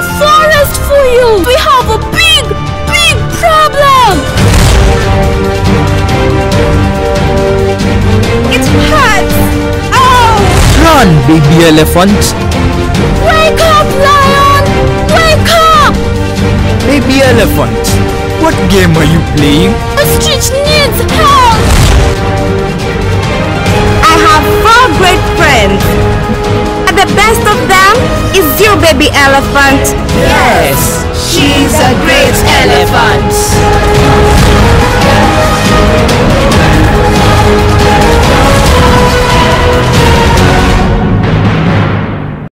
the forest for you! We have a big, big problem! It hurts! Ow! Run, baby elephant! Wake up, lion! Wake up! Baby elephant, what game are you playing? Ostrich needs help! I have 4 great friends. And the best of them is you, baby elephant. Yes, she's a great elephant.